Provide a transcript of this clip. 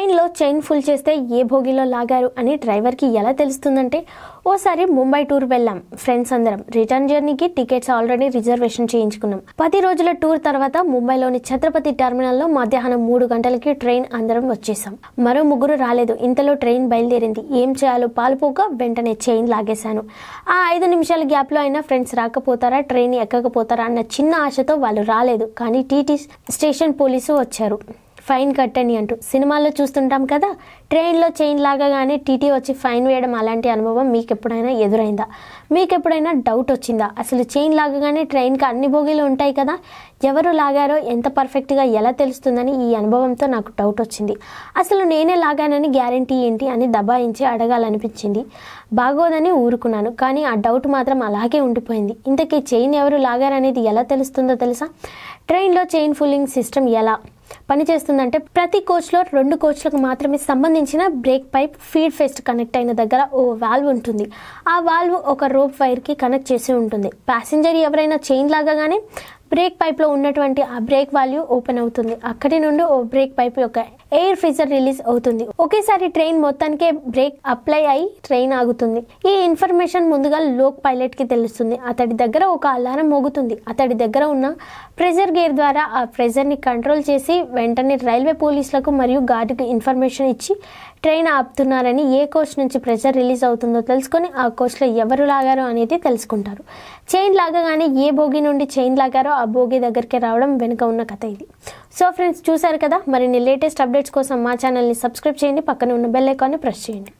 train लो चैन full चेस्ते ये भोगिलो लागारू अनि driver की एला तेलुस्तुंदंटे ओसारी मुंबई टूर वेल्लाम फ्रेंड्स अंदरम रिटर्न जर्नी की टिकेट्स ऑलरेडी रिजर्वेशन చేయించుకున్నాం 10 రోజుల టూర్ తర్వాత ముంబైలోని ఛత్రపతి టెర్మినల్ లో మధ్యాహ్నం 3 గంటలకి ట్రైన్ అందరం వచ్చేసాం మరో ముగ్గురు రాలేదు ఇంతలో ట్రైన్ బయలుదేరింది ఏం చేయాలో పాలుపోక వెంటనే చైన్ లాగేశాను ఆ 5 నిమిషాల గ్యాప్ లో అయినా ఫ్రెండ్స్ రాకపోతారా ట్రైన్ ఎక్కకపోతారా అన్న చిన్న ఆశతో వాళ్ళు రాలేదు కానీ టీటీ స్టేషన్ పోలీసు వచ్చారు ఫైన్ కట్టని అంటూ సినిమాల్లో చూస్తుంటాం కదా ట్రైన్ లో చైన్ లాగగానే టీటీ వచ్చి ఫైన్ వేయడం అలాంటి అనుభవం మీకు ఎప్పుడైనా ఎదురైందా మీకు ఎప్పుడైనా డౌట్ వచ్చిందా అసలు చైన్ లాగగానే ట్రైన్ కి అన్ని బోగీలు ఉంటాయి కదా ఎవరు లాగారో ఎంత పర్ఫెక్ట్ గా ఎలా తెలుస్తుందని ఈ అనుభవంతో నాకు డౌట్ వచ్చింది అసలు నేనే లాగానని గ్యారెంటీ ఏంటి అని దబాయించి అడగాలనిపించింది బాగోదని ఊరుకున్నాను కానీ ఆ డౌట్ మాత్రం అలాగే ఉండిపోయింది ఇంతకీ చైన్ ఎవరు లాగారనేది ఎలా తెలుస్తుందో తెలుసా ట్రైన్ లో చైన్ ఫుల్లింగ్ సిస్టమ్ ఎలా పని చేస్తుందంటే ప్రతి కోచ్ లో 2 కోచ్లకు మాత్రమే సంబంధించిన బ్రేక్ పైప్ ఫీడ్ ఫెస్ట్ కనెక్ట్ అయిన దగ్గర ఓ వాల్వ్ ఉంటుంది ఆ వాల్వ్ ఒక రోప్ వైర్ కి కనెక్ట్ చేసి ఉంటుంది ప్యాసింజర్ ఎవరైనా చైన్ లాగగానే బ్రేక్ పైప్ లో ఉన్నటువంటి ఆ బ్రేక్ వాల్వ్ ఓపెన్ అవుతుంది అక్కడి నుండి ఓ బ్రేక్ పైప్ యొక్క ఎయిర్ ఫిజర్ రిలీజ్ అవుతుంది ఒకేసారి ట్రైన్ మొత్తానికే బ్రేక్ అప్లై అయి ట్రైన్ ఆగుతుంది ఈ ఇన్ఫర్మేషన్ ముందుగా లోక్ పైలట్ కి తెలుస్తుంది అతడి దగ్గర ఒక అలారం మోగుతుంది అతడి దగ్గర ఉన్న ప్రెజర్ గేర్ ద్వారా ఆ ప్రెజర్ ని కంట్రోల్ చేసి వెంటనే రైల్వే పోలీసులకు మరియు గార్డుకి ఇన్ఫర్మేషన్ ఇచ్చి ట్రైన్ ఆపుతున్నారని ఏ కోచ్ నుంచి ప్రెజర్ రిలీజ్ అవుతుందో తెలుసుకొని ఆ కోచ్లో ఎవరు లాగారో అనేది తెలుసుకుంటారు చైన్ లాగగానే ఏ భోగి నుండి చైన్ లాగారో ఆ భోగి దగ్గరికి రావడం వెనుక ఉన్న కథ ఇది సో ఫ్రెండ్స్ చూసారు కదా మరిన్ని లేటెస్ట్ అప్డేట్స్ కోసం మా ఛానల్ని సబ్స్క్రైబ్ చేయండి పక్కన ఉన్న బెల్ ఐకాన్ని ప్రెస్ చేయండి